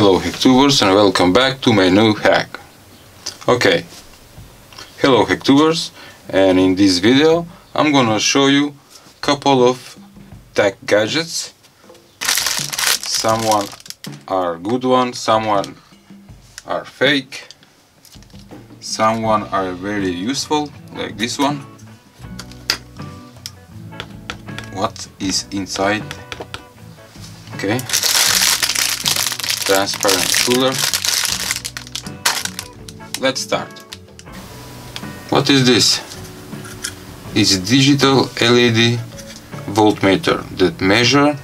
Hello Hacktubers, and welcome back to my new hack. Okay, hello Hacktubers, and in this video I'm gonna show you a couple of tech gadgets. Some are good ones, some are fake, some are very useful, like this one. What is inside? Okay. Transparent cooler. Let's start. What is this? It's a digital LED voltmeter that measures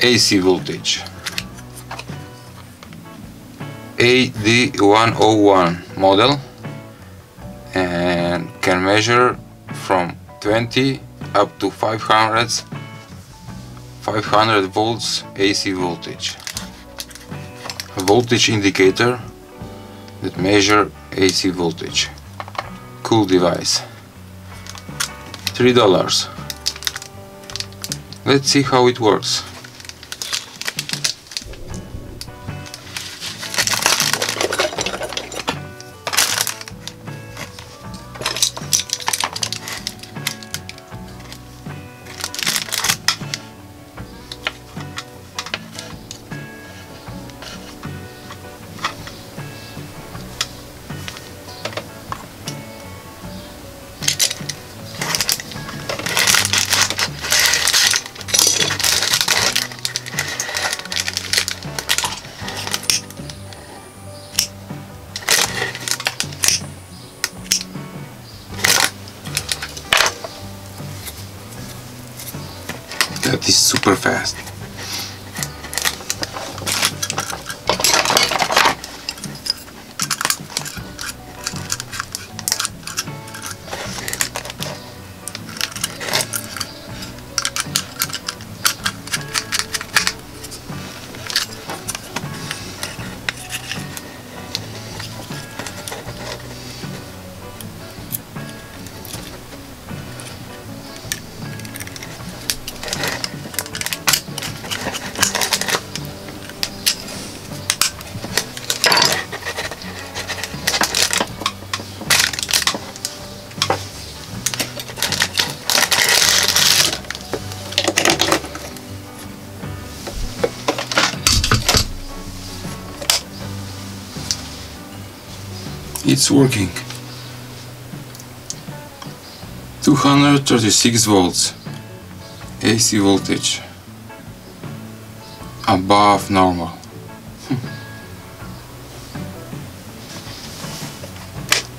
AC voltage. AD101 model, and can measure from 20 up to 500 volts AC voltage. A voltage indicator that measures AC voltage. Cool device. $3. Let's see how it works. That is super fast. It's working. 236 volts AC voltage, above normal.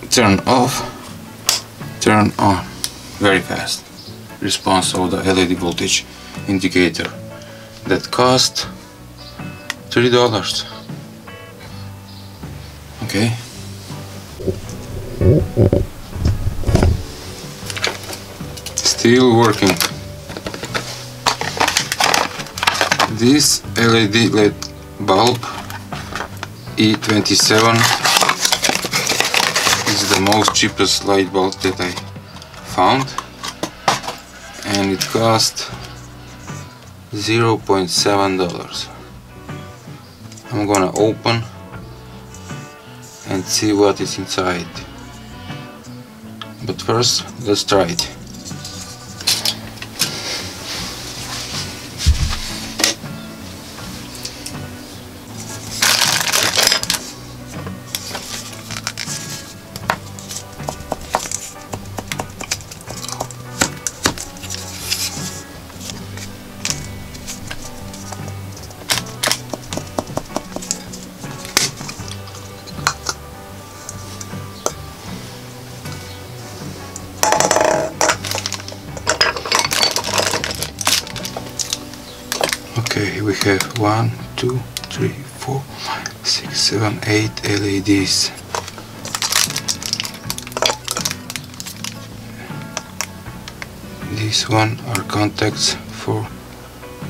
Turn off, turn on, very fast. Response of the LED voltage indicator that cost $3. Okay. Still working. This LED bulb E27 is the most cheapest light bulb that I found, and it cost $0.7. I'm gonna open and see what is inside. But first, let's try it. Okay, we have 1, 2, 3, 4, 5, 6, 7, 8 LEDs. These one are contacts for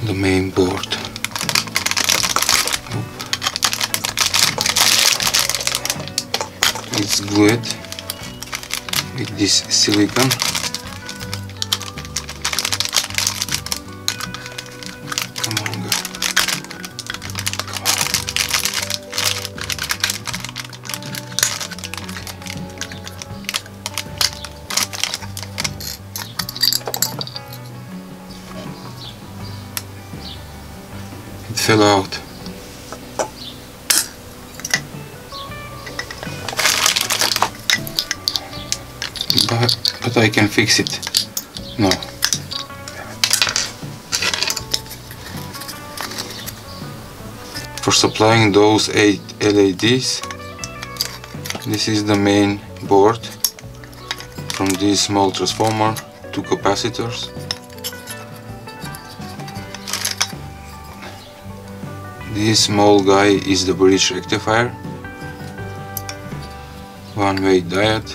the main board. It's glued with this silicone. Come on, go. Come on. allowed. But I can fix it now. For supplying those 8 LEDs, this is the main board. From this small transformer, 2 capacitors, this small guy is the bridge rectifier, 1-way diode,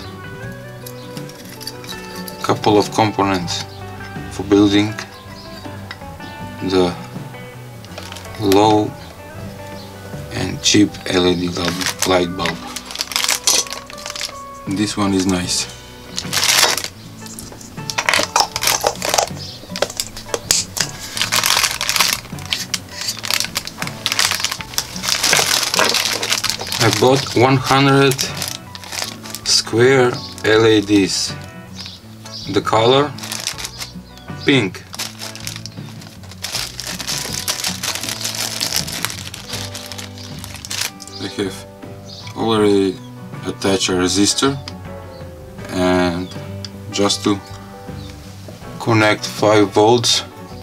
couple of components for building the low and cheap LED light bulb. This one is nice. I bought 100 square LEDs, the color pink. I have already attached a resistor, and just to connect 5 volts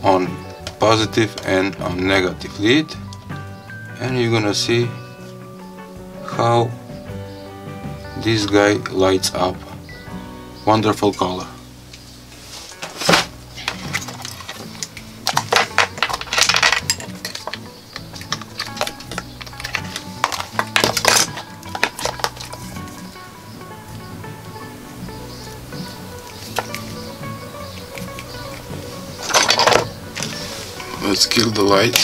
on positive and on negative lead, and you're gonna see how this guy lights up. Wonderful color. Let's kill the light.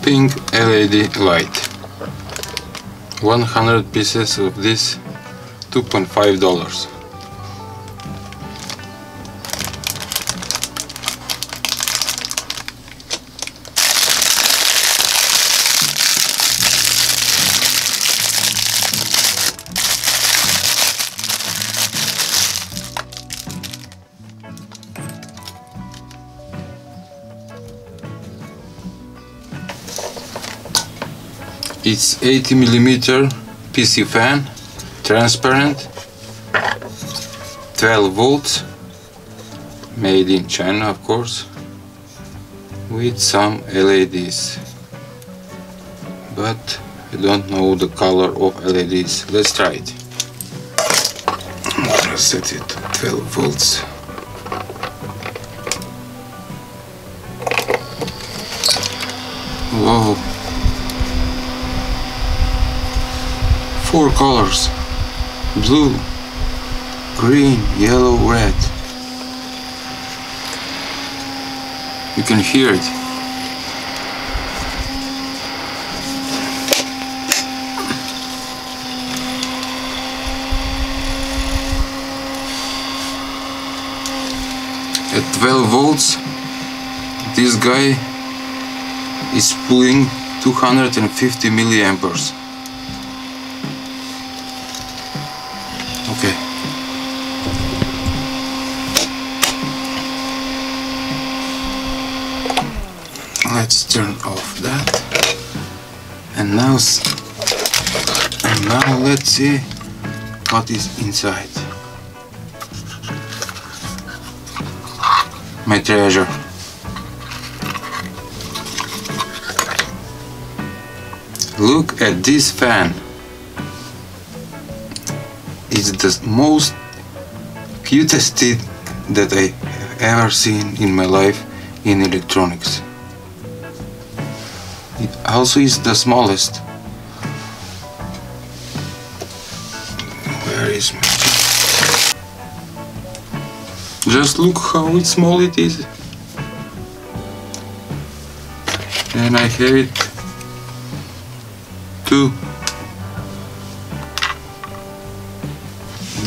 Pink LED light, 100 pieces of this, $2.5. It's 80mm PC fan, transparent, 12 volts, made in China of course, with some LEDs, but I don't know the color of LEDs. Let's try it. I'll set it to 12 volts. Wow. 4 colors: blue, green, yellow, red. You can hear it. At 12 volts, this guy is pulling 250 milliamperes. Okay. Let's turn off that. And now let's see what is inside. My treasure. Look at this fan. It's the most cutest thing that I have ever seen in my life in electronics. It also is the smallest. Where is my... Just look how small it is. And I have it too.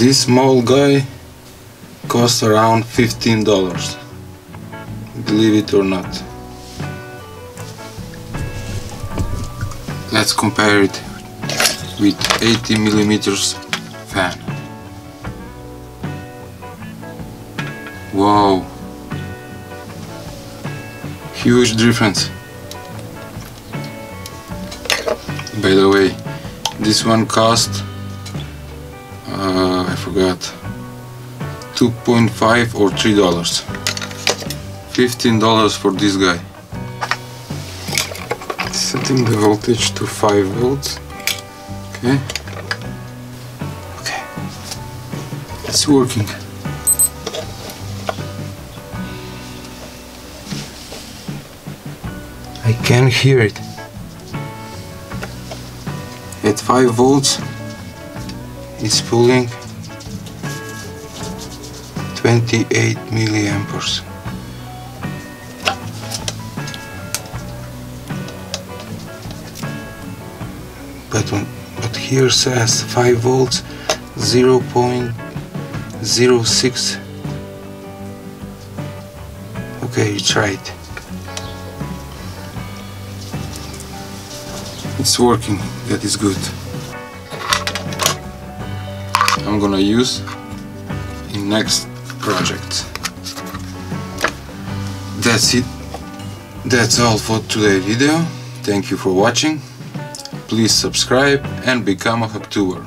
This small guy costs around $15, believe it or not. Let's compare it with 80mm fan. Wow, huge difference. By the way, this one cost I forgot, $2.5 or $3, $15 for this guy. Setting the voltage to 5 volts. Okay, it's working. I can hear it. At 5 volts, it's pulling 28 milliamperes. But here says 5 volts 0.06. Okay, it's right. It's working, that is good. I'm gonna use in next project. That's it. That's all for today's video. Thank you for watching. Please subscribe and become a Hacktuber.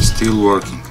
Still working.